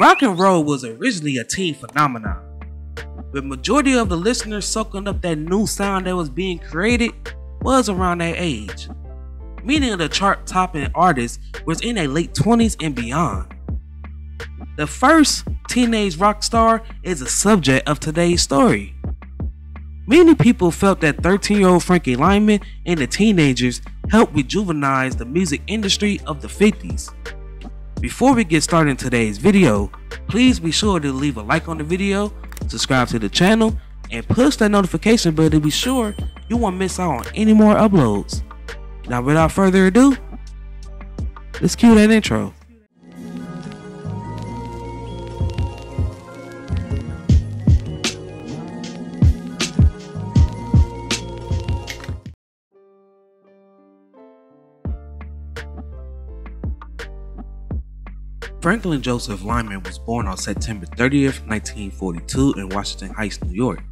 Rock and roll was originally a teen phenomenon. The majority of the listeners soaking up that new sound that was being created was around that age, meaning the chart-topping artist was in their late 20s and beyond. The first teenage rock star is the subject of today's story. Many people felt that 13-year-old Frankie Lymon and the Teenagers helped rejuvenize the music industry of the 50s. Before we get started in today's video, please be sure to leave a like on the video, subscribe to the channel, and push that notification bell to be sure you won't miss out on any more uploads. Now without further ado, let's cue that intro. Franklin Joseph Lymon was born on September 30th, 1942 in Washington Heights, New York.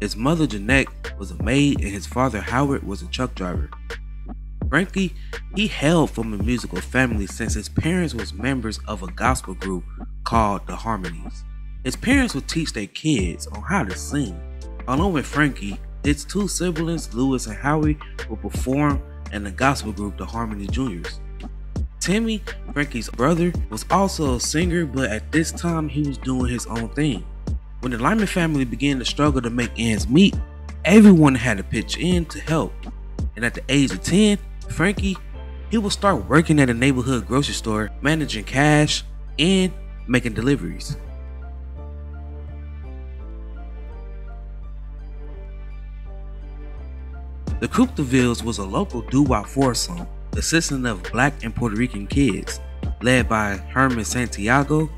His mother Jeanette was a maid and his father Howard was a truck driver. Frankie, he hailed from a musical family since his parents was members of a gospel group called the Harmonies. His parents would teach their kids on how to sing. Along with Frankie, his two siblings Lewis and Howie would perform in the gospel group the Harmony Juniors. Timmy, Frankie's brother, was also a singer, but at this time he was doing his own thing. When the Lymon family began to struggle to make ends meet, everyone had to pitch in to help. And at the age of 10, Frankie, he would start working at a neighborhood grocery store, managing cash and making deliveries. The Coupe de Villes was a local doo-wop foursome consisting of Black and Puerto Rican kids, led by Herman Santiago,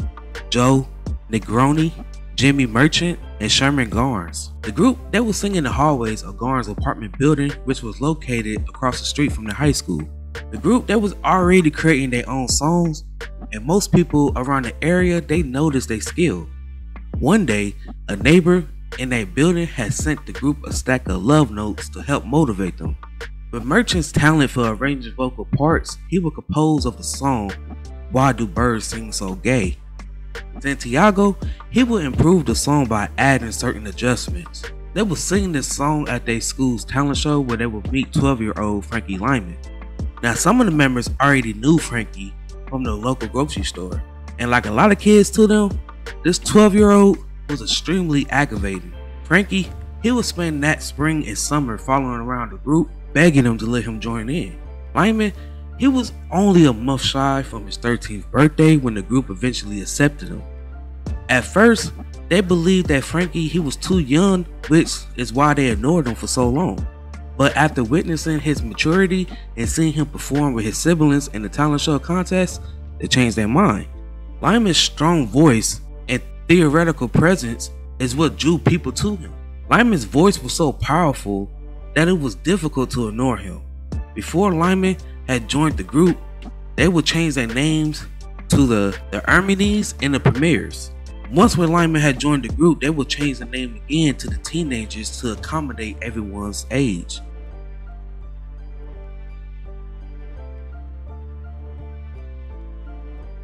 Joe Negroni, Jimmy Merchant, and Sherman Garnes. The group, they would sing in the hallways of Garnes' apartment building, which was located across the street from the high school. The group, they was already creating their own songs, and most people around the area, they noticed their skill. One day, a neighbor in that building had sent the group a stack of love notes to help motivate them. With Merchant's talent for arranging vocal parts, he would compose of the song, "Why Do Birds Sing So Gay?" Santiago, he would improve the song by adding certain adjustments. They would sing this song at their school's talent show where they would meet 12-year-old Frankie Lymon. Now some of the members already knew Frankie from the local grocery store, and like a lot of kids to them, this 12-year-old was extremely aggravating. Frankie, he would spend that spring and summer following around the group, begging him to let him join in. Lymon, he was only a month shy from his 13th birthday when the group eventually accepted him. At first, they believed that Frankie, he was too young, which is why they ignored him for so long. But after witnessing his maturity and seeing him perform with his siblings in the talent show contest, they changed their mind. Lymon's strong voice and theoretical presence is what drew people to him. Lymon's voice was so powerful that it was difficult to ignore him. Before Lymon had joined the group, they would change their names to the Hermines and the Premiers. Once when Lymon had joined the group, they would change the name again to the Teenagers to accommodate everyone's age.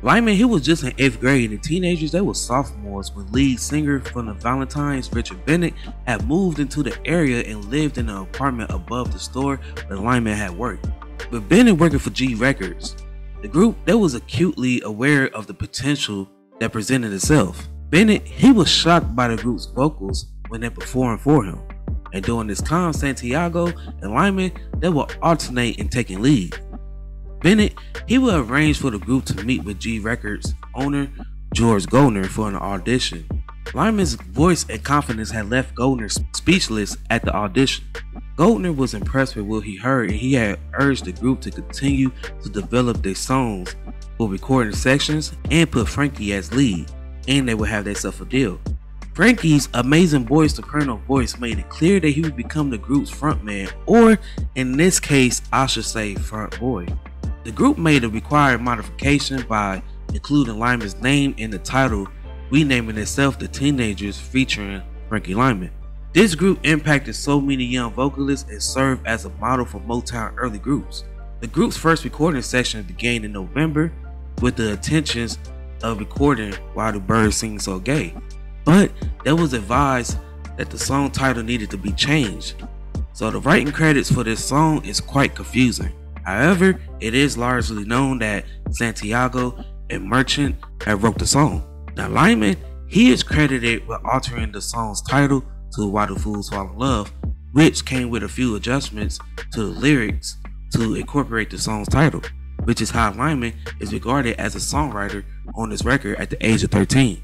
Lymon, he was just in 8th grade and the Teenagers, they were sophomores when lead singer from the Valentines, Richard Bennett, had moved into the area and lived in an apartment above the store where Lymon had worked. With Bennett working for Gee Records, the group, they was acutely aware of the potential that presented itself. Bennett, he was shocked by the group's vocals when they performed for him. And during this time, Santiago and Lymon, they would alternate in taking lead. Bennett, he would arrange for the group to meet with Gee Records owner George Goldner for an audition. Lymon's voice and confidence had left Goldner speechless at the audition. Goldner was impressed with what he heard and he had urged the group to continue to develop their songs for recording sessions and put Frankie as lead, and they would have themselves a deal. Frankie's amazing voice, soprano voice, made it clear that he would become the group's frontman, or in this case, I should say front boy. The group made a required modification by including Lymon's name in the title, renaming itself the Teenagers featuring Frankie Lymon. This group impacted so many young vocalists and served as a model for Motown early groups. The group's first recording session began in November with the intentions of recording Why Do Birds Sing So Gay, but there was advice that the song title needed to be changed, so the writing credits for this song is quite confusing. However, it is largely known that Santiago and Merchant have wrote the song. Now Lymon, he is credited with altering the song's title to Why Do Fools Fall in Love, which came with a few adjustments to the lyrics to incorporate the song's title, which is how Lymon is regarded as a songwriter on this record at the age of 13.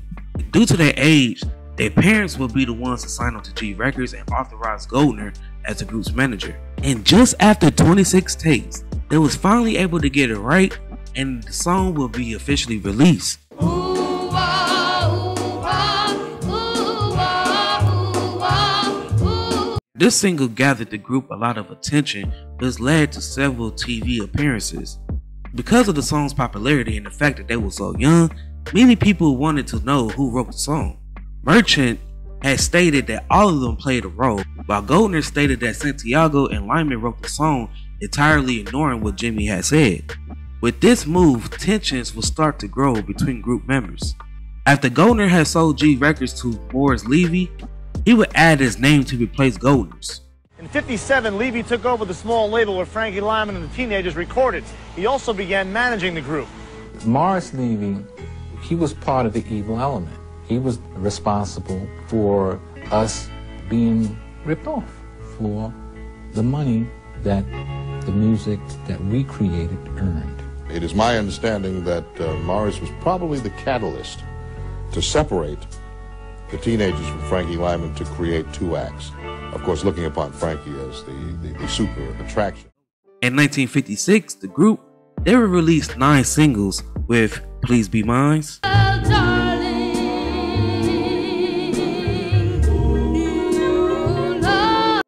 Due to their age, their parents will be the ones to sign on to Gee Records and authorize Goldner as the group's manager. And just after 26 takes, they was finally able to get it right, and the song will be officially released. This single gathered the group a lot of attention, which led to several TV appearances. Because of the song's popularity and the fact that they were so young, many people wanted to know who wrote the song. Merchant had stated that all of them played a role, while Goldner stated that Santiago and Lymon wrote the song, entirely ignoring what Jimmy had said. With this move, tensions would start to grow between group members. After Goldner had sold Gee Records to Morris Levy, he would add his name to replace Goldner's. In '57, Levy took over the small label where Frankie Lymon and the Teenagers recorded. He also began managing the group. Morris Levy, he was part of the evil element. He was responsible for us being ripped off for the money that the music that we created earned. It is my understanding that Morris was probably the catalyst to separate the Teenagers from Frankie Lymon to create two acts. Of course, looking upon Frankie as the super attraction. In 1956, the group, they would release 9 singles with Please Be Mine, oh, darling,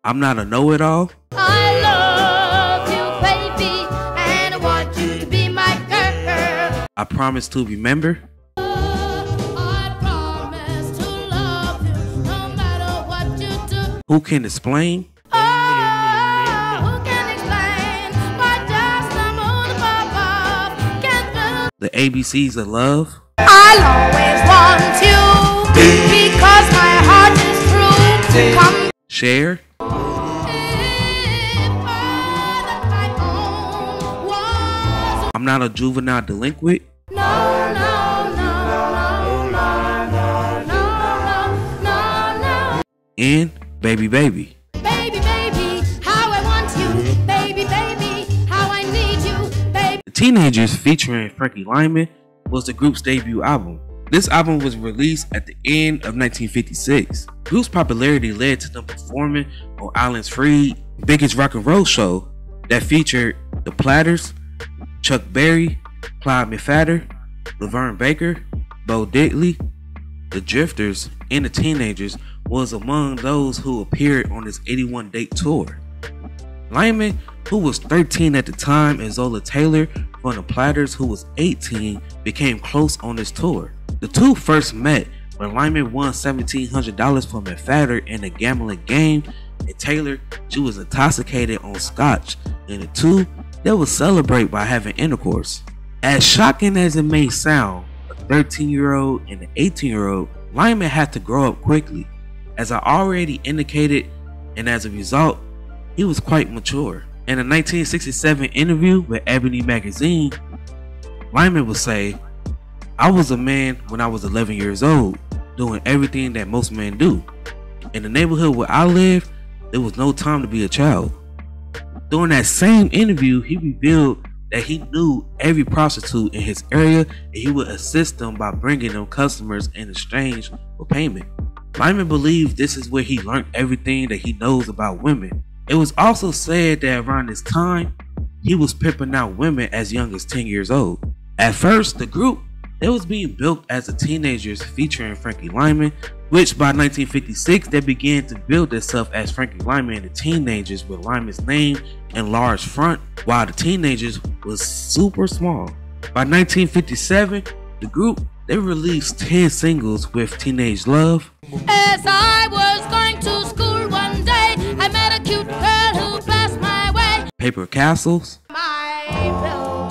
I'm Not a Know-It-All, I Love You Baby and I Want You to Be My Girl, I Promise to Remember, Who Can Explain? Oh, Who Can Explain? Why does the moon above can't blow? The ABCs of Love. I'll always want you because my heart is true. Come. Share. If I own was I'm Not a Juvenile Delinquent. No, no. And Baby Baby. Baby Baby, how I want you. Baby Baby, how I need you. Baby. The Teenagers featuring Frankie Lymon was the group's debut album. This album was released at the end of 1956. The group's popularity led to them performing on Alan Freed's biggest rock and roll show that featured the Platters, Chuck Berry, Clyde McPhatter, Laverne Baker, Bo Diddley, the Drifters, and the Teenagers was among those who appeared on his 81-date tour. Lymon, who was 13 at the time, and Zola Taylor from the Platters, who was 18, became close on this tour. The two first met when Lymon won $1,700 from McPhatter in a gambling game, and Taylor, she was intoxicated on scotch, and the two, they would celebrate by having intercourse. As shocking as it may sound, a 13-year-old and an 18-year-old, Lymon had to grow up quickly. As I already indicated, and as a result, he was quite mature. In a 1967 interview with Ebony magazine, Lymon would say, "I was a man when I was 11 years old, doing everything that most men do. In the neighborhood where I lived, there was no time to be a child." During that same interview, he revealed that he knew every prostitute in his area, and he would assist them by bringing them customers in exchange for payment. Lymon believed this is where he learned everything that he knows about women. It was also said that around this time, he was pimping out women as young as 10 years old. At first, the group, they was being built as the Teenagers featuring Frankie Lymon, which by 1956, they began to build itself as Frankie Lymon and the Teenagers, with Lymon's name in large front, while the Teenagers was super small. By 1957, the group, they released 10 singles with Teenage Love. As I was going to school one day, I met a cute girl who passed my way. Paper Castles. My Paper Castles.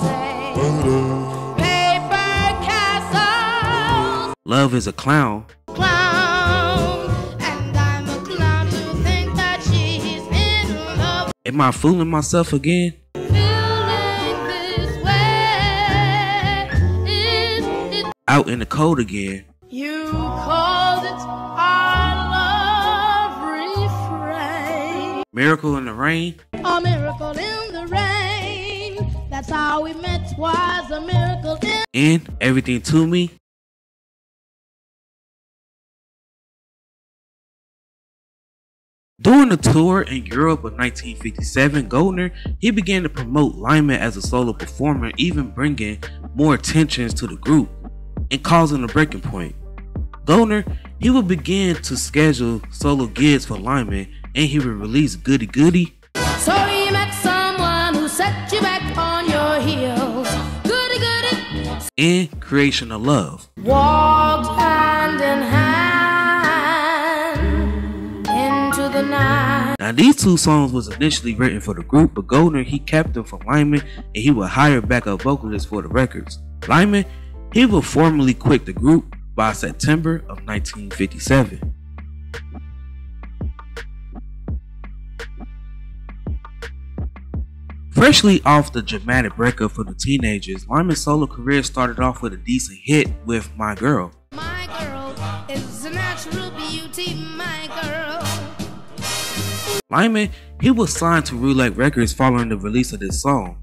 Love is a clown. Clown, and I'm a clown to think that she's in love. Am I fooling myself again? Feeling this way is it. Out in the cold again. You called it our love refrain. Miracle in the rain. A miracle in the rain. That's how we met, was a miracle in. And everything to me. During a tour in Europe of 1957, Goldner, he began to promote Lymon as a solo performer, even bringing more attention to the group and causing a breaking point. Goldner, he would begin to schedule solo gigs for Lymon, and he would release Goody Goody. So you met someone who set you back on your heels. Goody Goody. And Creation of Love. Walked hand in hand. Now these two songs was initially written for the group, but Goldner, he kept them for Lymon and he would hire backup vocalists for the records. Lymon, he would formally quit the group by September of 1957. Freshly off the dramatic breakup for the Teenagers, Lymon's solo career started off with a decent hit with My Girl. My girl is a natural beauty, my girl. Lymon, he was signed to Roulette Records following the release of this song.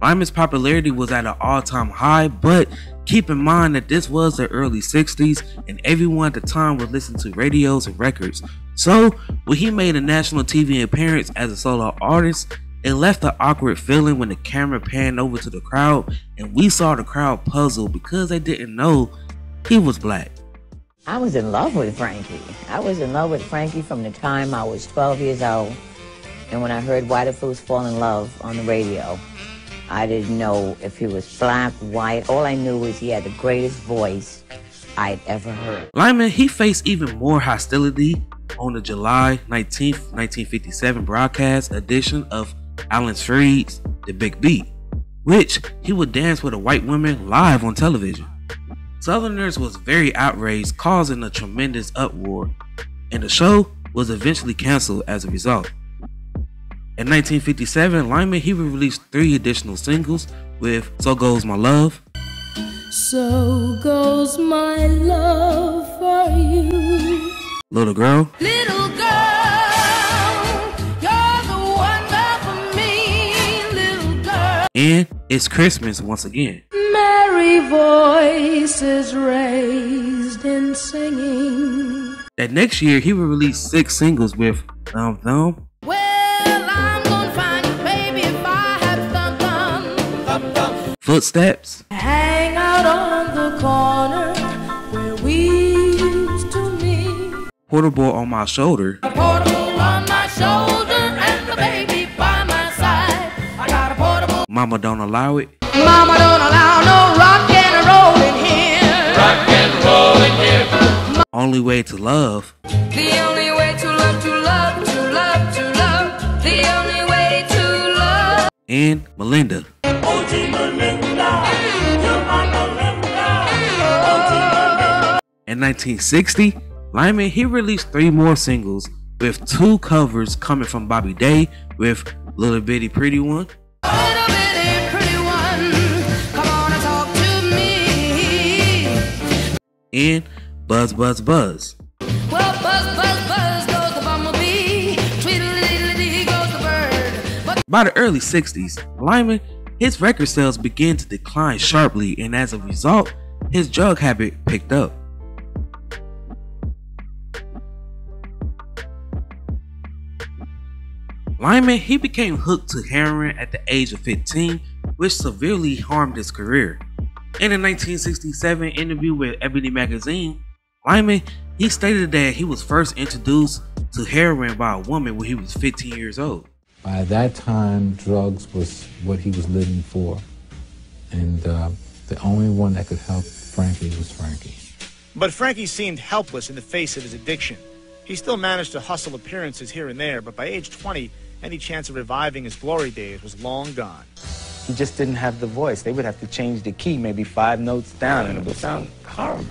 Lymon's popularity was at an all-time high, but keep in mind that this was the early 60s and everyone at the time would listen to radios and records. So when he made a national TV appearance as a solo artist, it left an awkward feeling when the camera panned over to the crowd and we saw the crowd puzzled because they didn't know he was black. I was in love with Frankie. I was in love with Frankie from the time I was 12 years old. And when I heard White Fools Fall in Love on the radio, I didn't know if he was black, white. All I knew was he had the greatest voice I'd ever heard. Lymon, he faced even more hostility on the July 19th, 1957 broadcast edition of Alan Freed's The Big Beat, which he would dance with a white woman live on television. Southerners was very outraged, causing a tremendous uproar, and the show was eventually canceled as a result. In 1957, Lymon, he released 3 additional singles with So Goes My Love, So Goes My Love for You, Little Girl, Little Girl, You're the Wonder for Me, Little Girl, and It's Christmas Once Again. Voices raised in singing. That next year, he would release 6 singles with Thumb Thumb. Well, I'm gonna find you, baby, if I have thumb thumb. Thumb thumb. Footsteps. Hang out on the corner where we used to meet. Portable on My Shoulder. A portable on my shoulder and the baby by my side. I got a portable. Mama Don't Allow It. Mama don't allow no rock and roll in here. Rock and roll in here. Only Way to Love. The only way to love, to love, to love, to love. The only way to love. And Melinda. OG Melinda. You're my Melinda. OG Melinda. In 1960, Lymon, he released 3 more singles with 2 covers coming from Bobby Day with Little Bitty Pretty One. And Buzz Buzz Buzz. Well, buzz buzz buzz goes the bumblebee, tweedledee goes the bird. But by the early 60s, Lymon, his record sales began to decline sharply, and as a result, his drug habit picked up. Lymon, he became hooked to heroin at the age of 15, which severely harmed his career. In a 1967 interview with Ebony magazine, Lymon, he stated that he was first introduced to heroin by a woman when he was 15 years old. By that time, drugs was what he was living for, and the only one that could help Frankie was Frankie. But Frankie seemed helpless in the face of his addiction. He still managed to hustle appearances here and there, but by age 20, any chance of reviving his glory days was long gone. He just didn't have the voice. They would have to change the key maybe 5 notes down and it would sound horrible.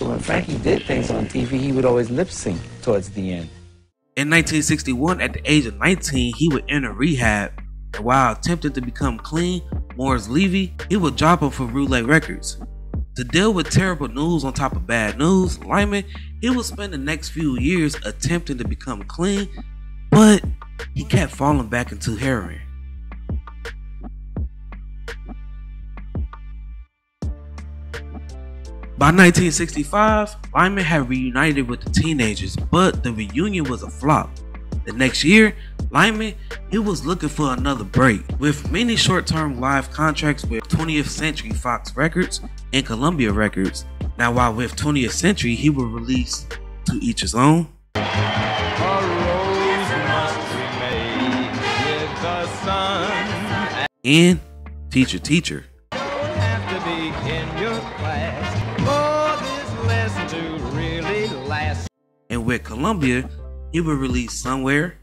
So when Frankie did things on TV, he would always lip sync towards the end. In 1961, at the age of 19, he would enter rehab, and while attempting to become clean, Morris Levy, he would drop him for Roulette Records. To deal with terrible news on top of bad news, Lymon, he would spend the next few years attempting to become clean, but he kept falling back into heroin. By 1965, Lymon had reunited with the Teenagers, but the reunion was a flop. The next year, Lymon, he was looking for another break. With many short-term live contracts with 20th Century Fox Records and Columbia Records. Now while with 20th Century, he would release To Each His Own. A rose must be made with the sun. And Teacher, Teacher. Don't have to be in your class for this lesson to really last. And with Columbia, he would release Somewhere.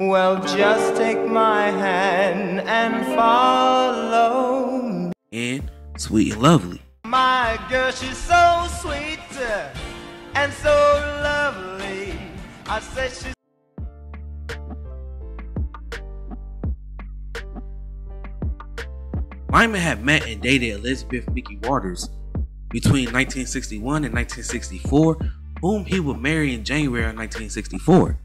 Well, just take my hand and follow. And Sweet and Lovely. My girl, she's so sweet and so lovely. I said she's... Lymon had met and dated Elizabeth Mickey Waters between 1961 and 1964, whom he would marry in January of 1964.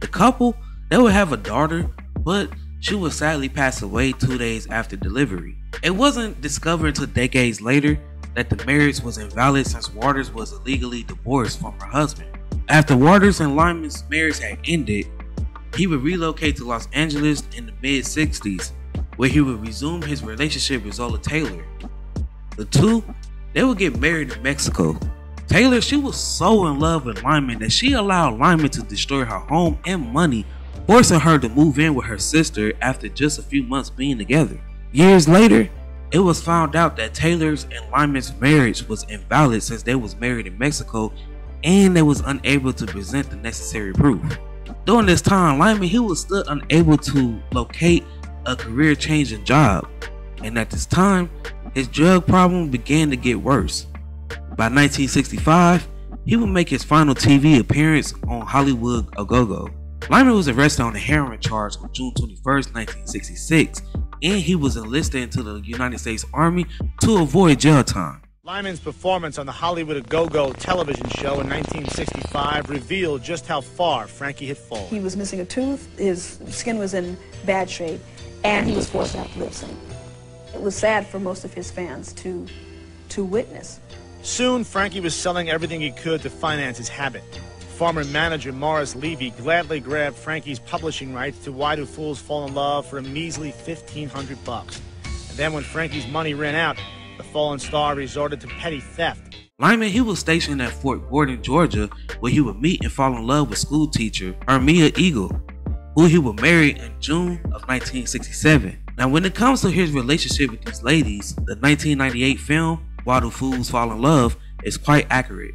The couple, they would have a daughter, but she would sadly pass away 2 days after delivery. It wasn't discovered until decades later that the marriage was invalid, since Waters was illegally divorced from her husband. After Waters and Lymon's marriage had ended, he would relocate to Los Angeles in the mid-60s, where he would resume his relationship with Zola Taylor. The two, they would get married in Mexico. Taylor, she was so in love with Lymon that she allowed Lymon to destroy her home and money, forcing her to move in with her sister after just a few months being together. Years later, it was found out that Taylor's and Lymon's marriage was invalid, since they was married in Mexico and they was unable to present the necessary proof. During this time, Lymon, he was still unable to locate a career-changing job, and at this time, his drug problem began to get worse. By 1965, he would make his final TV appearance on Hollywood A-Go-Go. Lymon was arrested on a heroin charge on June 21, 1966, and he was enlisted into the United States Army to avoid jail time. Lymon's performance on the Hollywood A-Go-Go television show in 1965 revealed just how far Frankie had fallen. He was missing a tooth, his skin was in bad shape, and he was forced out to lip sync. It was sad for most of his fans to witness. Soon, Frankie was selling everything he could to finance his habit. Former manager Morris Levy gladly grabbed Frankie's publishing rights to Why Do Fools Fall in Love for a measly $1,500 bucks. And then when Frankie's money ran out, the fallen star resorted to petty theft. Lymon, he was stationed at Fort Gordon, Georgia, where he would meet and fall in love with school teacher Hermia Eagle, who he would marry in June of 1967. Now, when it comes to his relationship with these ladies, the 1998 film Why Do Fools Fall in Love is quite accurate.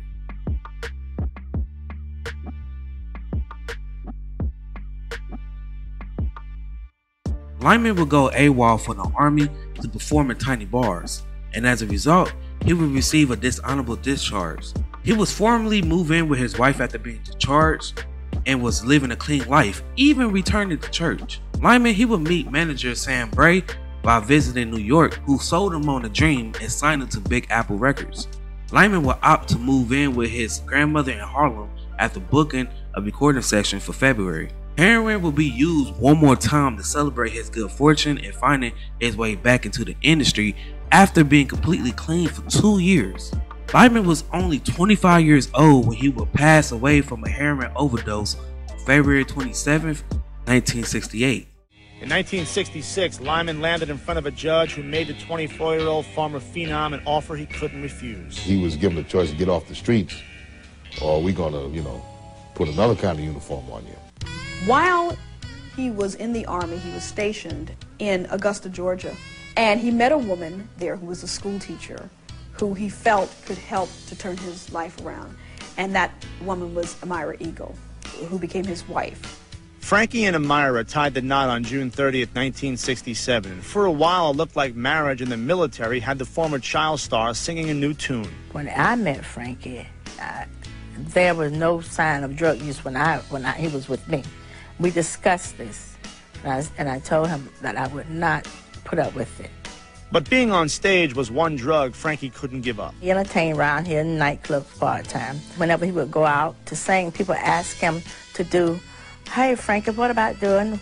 Lymon would go AWOL for the Army to perform in tiny bars, and as a result, he would receive a dishonorable discharge. He was formally moved in with his wife after being discharged and was living a clean life, even returning to church. Lymon, he would meet manager Sam Bray by visiting New York, who sold him on a dream and signed him to Big Apple Records. Lymon would opt to move in with his grandmother in Harlem after booking a recording session for February. Heroin would be used one more time to celebrate his good fortune and finding his way back into the industry after being completely clean for 2 years. Lymon was only 25 years old when he would pass away from a heroin overdose on February 27, 1968. In 1966, Lymon landed in front of a judge who made the 24-year-old farmer phenom an offer he couldn't refuse. He was given a choice to get off the streets, or we're gonna, you know, put another kind of uniform on you. While he was in the Army, he was stationed in Augusta, Georgia, and he met a woman there who was a school teacher who he felt could help to turn his life around, and that woman was Myra Eagle, who became his wife. Frankie and Myra tied the knot on June 30th, 1967, and for a while it looked like marriage in the military had the former child star singing a new tune. When I met Frankie, there was no sign of drug use when he was with me. We discussed this, and I told him that I would not put up with it. But being on stage was one drug Frankie couldn't give up. He entertained around here in nightclubs part-time. Whenever he would go out to sing, people asked him to do, hey, Frankie, what about doing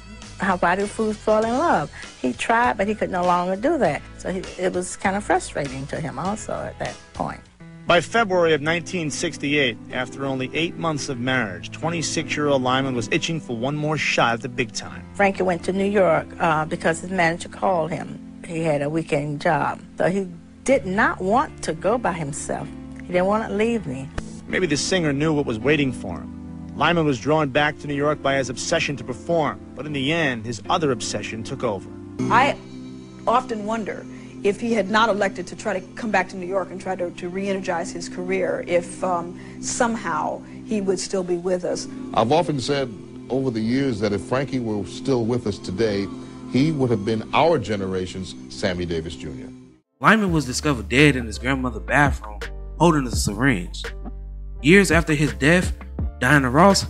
Why Do Fools Fall in Love? He tried, but he could no longer do that. So it was kind of frustrating to him also at that point. By February of 1968, after only 8 months of marriage, 26-year-old Lymon was itching for one more shot at the big time. Frankie went to New York because his manager called him. He had a weekend job. So he did not want to go by himself. He didn't want to leave me. Maybe the singer knew what was waiting for him. Lymon was drawn back to New York by his obsession to perform, but in the end, his other obsession took over. I often wonder if he had not elected to try to come back to New York and try to re-energize his career, if somehow he would still be with us. I've often said over the years that if Frankie were still with us today, he would have been our generation's Sammy Davis Jr. Lymon was discovered dead in his grandmother's bathroom, holding a syringe. Years after his death, Diana Ross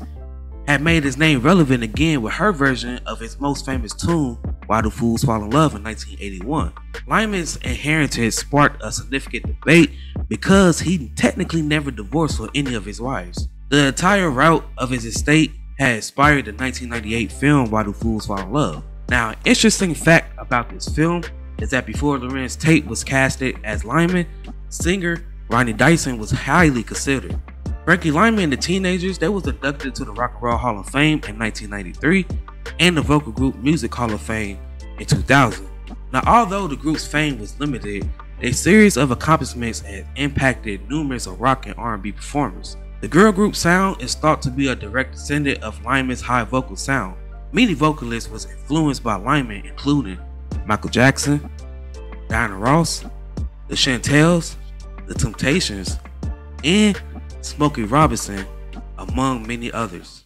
had made his name relevant again with her version of his most famous tune, Why Do Fools Fall in Love, in 1981. Lymon's inheritance sparked a significant debate because he technically never divorced from any of his wives. The entire route of his estate had inspired the 1998 film Why Do Fools Fall in Love. Now, an interesting fact about this film is that before Larenz Tate was casted as Lymon, singer Ronnie Dyson was highly considered. Frankie Lymon and the Teenagers, they was inducted to the Rock and Roll Hall of Fame in 1993 and the Vocal Group Music Hall of Fame in 2000. Now, although the group's fame was limited, a series of accomplishments had impacted numerous of rock and R&B performers. The girl group sound is thought to be a direct descendant of Lymon's high vocal sound. Many vocalists was influenced by Lymon, including Michael Jackson, Diana Ross, the Chantels, the Temptations, and Smokey Robinson, among many others.